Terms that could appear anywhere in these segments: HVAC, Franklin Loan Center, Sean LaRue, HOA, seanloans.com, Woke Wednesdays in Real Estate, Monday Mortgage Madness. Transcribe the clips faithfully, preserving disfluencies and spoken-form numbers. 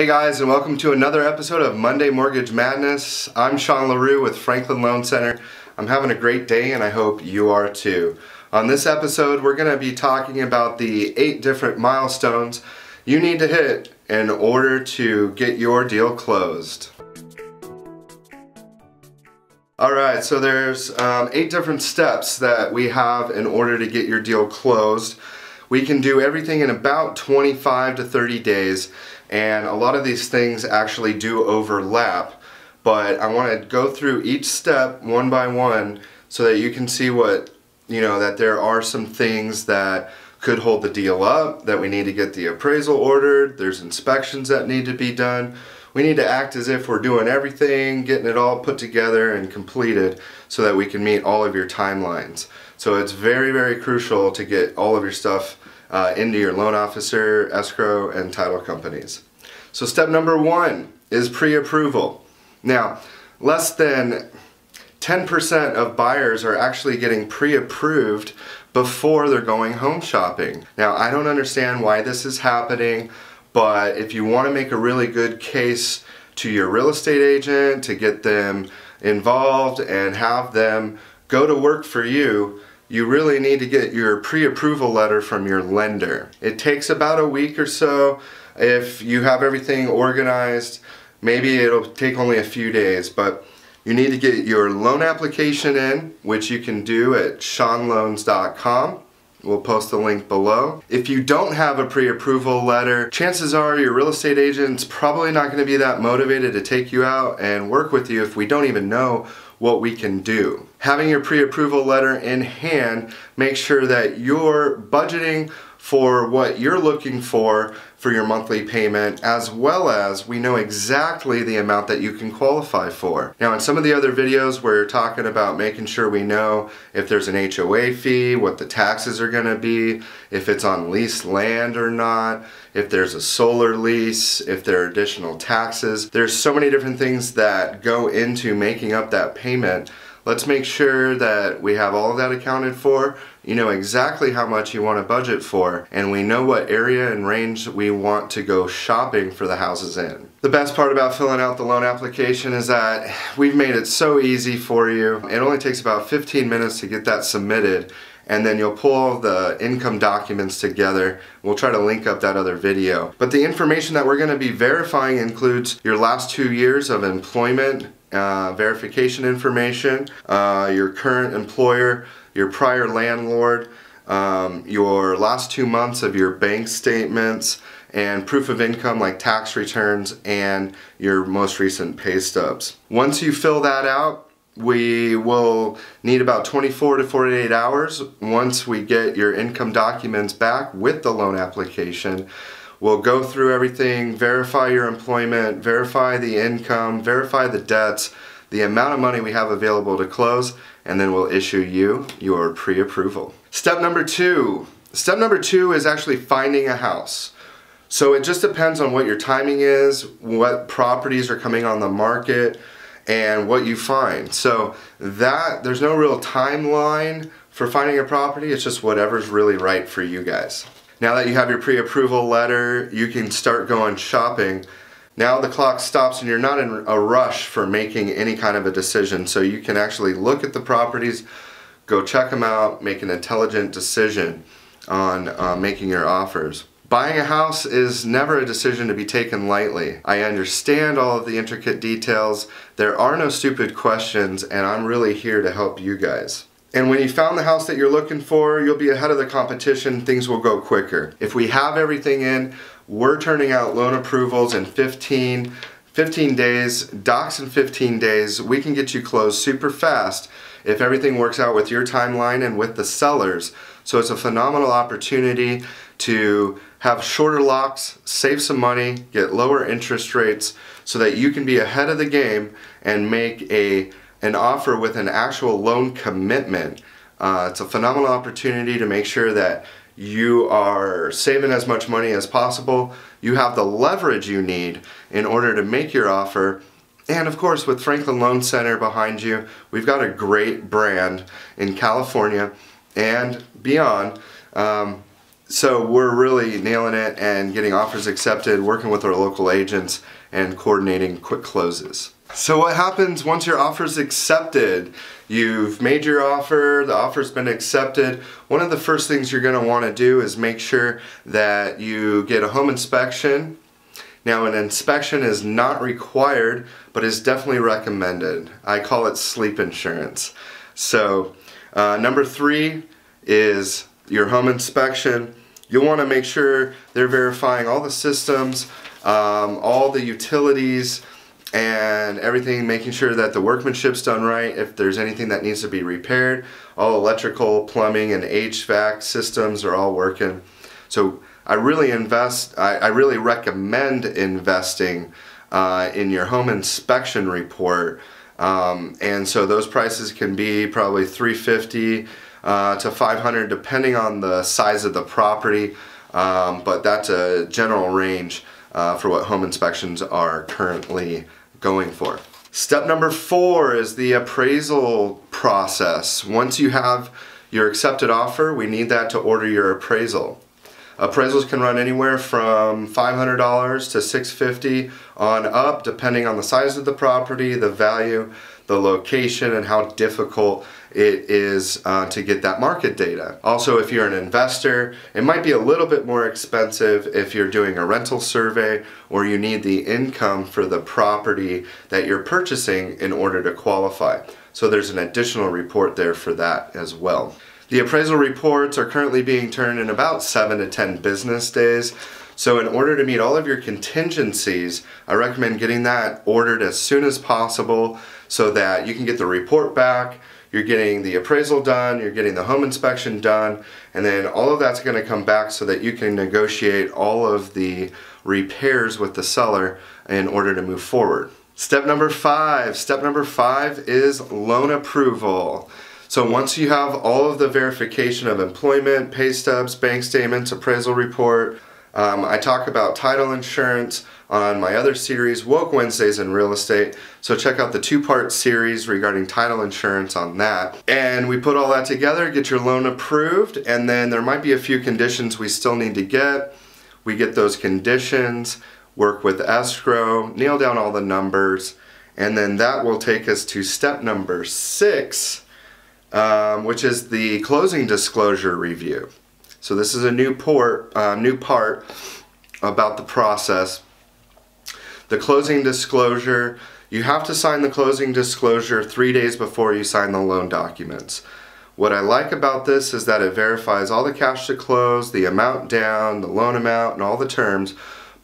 Hey guys, and welcome to another episode of Monday Mortgage Madness. I'm Sean LaRue with Franklin Loan Center. I'm having a great day and I hope you are too. On this episode, we're going to be talking about the eight different milestones you need to hit in order to get your deal closed. Alright, so there's um, eight different steps that we have in order to get your deal closed. We can do everything in about twenty-five to thirty days, and a lot of these things actually do overlap, but I want to go through each step one by one so that you can see what, you know, that there are some things that could hold the deal up, that we need to get the appraisal ordered, there's inspections that need to be done. We need to act as if we're doing everything, getting it all put together and completed so that we can meet all of your timelines. So it's very, very crucial to get all of your stuff uh, into your loan officer, escrow, and title companies. So step number one is pre-approval. Now, less than ten percent of buyers are actually getting pre-approved before they're going home shopping. Now, I don't understand why this is happening. But if you want to make a really good case to your real estate agent to get them involved and have them go to work for you, you really need to get your pre-approval letter from your lender. It takes about a week or so. If you have everything organized, maybe it'll take only a few days, but you need to get your loan application in, which you can do at sean loans dot com. We'll post the link below. If you don't have a pre-approval letter, chances are your real estate agent's probably not going to be that motivated to take you out and work with you if we don't even know what we can do. Having your pre-approval letter in hand makes sure that you're budgeting for what you're looking for for your monthly payment, as well as we know exactly the amount that you can qualify for. Now, in some of the other videos, we're talking about making sure we know if there's an H O A fee, what the taxes are gonna be, if it's on leased land or not, if there's a solar lease, if there are additional taxes. There's so many different things that go into making up that payment. Let's make sure that we have all of that accounted for, you know exactly how much you want to budget for, and we know what area and range we want to go shopping for the houses in. The best part about filling out the loan application is that we've made it so easy for you. It only takes about fifteen minutes to get that submitted, and then you'll pull the income documents together. We'll try to link up that other video. But the information that we're going to be verifying includes your last two years of employment, Uh, verification information, uh, your current employer, your prior landlord, um, your last two months of your bank statements, and proof of income like tax returns and your most recent pay stubs. Once you fill that out, we will need about twenty-four to forty-eight hours. Once we get your income documents back with the loan application, we'll go through everything, verify your employment, verify the income, verify the debts, the amount of money we have available to close, and then we'll issue you your pre-approval. Step number two. Step number two is actually finding a house. So it just depends on what your timing is, what properties are coming on the market, and what you find. So that, there's no real timeline for finding a property, it's just whatever's really right for you guys. Now that you have your pre-approval letter, you can start going shopping. Now the clock stops and you're not in a rush for making any kind of a decision, so you can actually look at the properties, go check them out, make an intelligent decision on uh, making your offers. Buying a house is never a decision to be taken lightly. I understand all of the intricate details. There are no stupid questions, and I'm really here to help you guys. And when you found the house that you're looking for, you'll be ahead of the competition, things will go quicker. If we have everything in, we're turning out loan approvals in fifteen days, docs in fifteen days, we can get you closed super fast if everything works out with your timeline and with the sellers. So it's a phenomenal opportunity to have shorter locks, save some money, get lower interest rates so that you can be ahead of the game and make a an offer with an actual loan commitment. Uh, it's a phenomenal opportunity to make sure that you are saving as much money as possible. You have the leverage you need in order to make your offer. And of course, with Franklin Loan Center behind you, we've got a great brand in California and beyond. Um, So we're really nailing it and getting offers accepted, working with our local agents, and coordinating quick closes. So what happens once your offer's accepted? You've made your offer, the offer's been accepted. One of the first things you're going to want to do is make sure that you get a home inspection. Now, an inspection is not required, but is definitely recommended. I call it sleep insurance. So uh, number three is your home inspection. You'll want to make sure they're verifying all the systems, um, all the utilities, and everything, making sure that the workmanship's done right, if there's anything that needs to be repaired. All electrical, plumbing, and H V A C systems are all working. So I really invest, I, I really recommend investing uh, in your home inspection report. Um, and so those prices can be probably three hundred fifty dollars uh, to five hundred dollars depending on the size of the property, um, but that's a general range uh, for what home inspections are currently going for. Step number four is the appraisal process. Once you have your accepted offer, we need that to order your appraisal. Appraisals can run anywhere from five hundred dollars to six hundred fifty dollars on up, depending on the size of the property, the value, the location, and how difficult it is uh, to get that market data. Also, if you're an investor, it might be a little bit more expensive if you're doing a rental survey or you need the income for the property that you're purchasing in order to qualify. So there's an additional report there for that as well. The appraisal reports are currently being turned in about seven to ten business days. So in order to meet all of your contingencies, I recommend getting that ordered as soon as possible so that you can get the report back, you're getting the appraisal done, you're getting the home inspection done, and then all of that's going to come back so that you can negotiate all of the repairs with the seller in order to move forward. Step number five. Step number five is loan approval. So once you have all of the verification of employment, pay stubs, bank statements, appraisal report, um, I talk about title insurance on my other series, Woke Wednesdays in Real Estate. So check out the two-part series regarding title insurance on that. And we put all that together, get your loan approved, and then there might be a few conditions we still need to get. We get those conditions, work with escrow, nail down all the numbers, and then that will take us to step number six. Um, which is the closing disclosure review. So this is a new, port, uh, new part about the process. The closing disclosure, you have to sign the closing disclosure three days before you sign the loan documents. What I like about this is that it verifies all the cash to close, the amount down, the loan amount, and all the terms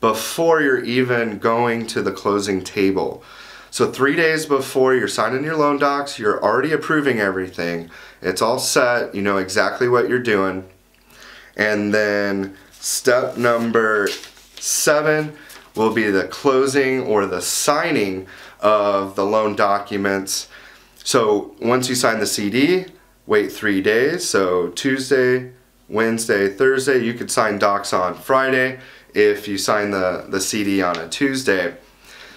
before you're even going to the closing table. So three days before you're signing your loan docs, you're already approving everything. It's all set, you know exactly what you're doing. And then step number seven will be the closing or the signing of the loan documents. So once you sign the C D, wait three days. So Tuesday, Wednesday, Thursday, you could sign docs on Friday if you sign the, the C D on a Tuesday.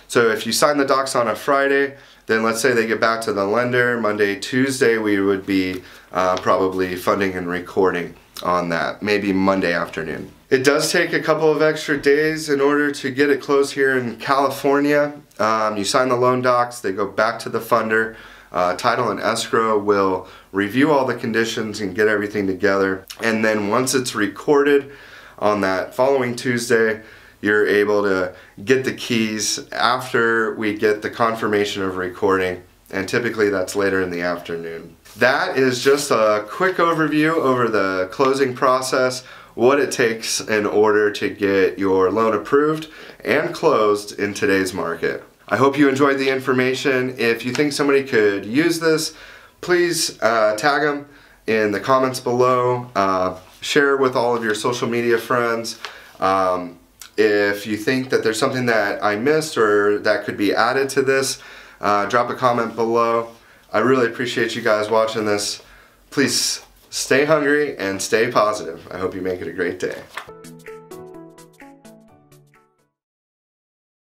So if you sign the docs on a Friday, then let's say they get back to the lender Monday, Tuesday, we would be uh, probably funding and recording on that, maybe Monday afternoon. It does take a couple of extra days in order to get it closed here in California. Um, you sign the loan docs, they go back to the funder. Uh, title and escrow will review all the conditions and get everything together. And then once it's recorded on that following Tuesday, you're able to get the keys after we get the confirmation of recording, and typically that's later in the afternoon. That is just a quick overview over the closing process, what it takes in order to get your loan approved and closed in today's market. I hope you enjoyed the information. If you think somebody could use this, please uh, tag them in the comments below, uh, share with all of your social media friends. Um, If you think that there's something that I missed or that could be added to this, uh, drop a comment below. I really appreciate you guys watching this. Please stay hungry and stay positive. I hope you make it a great day.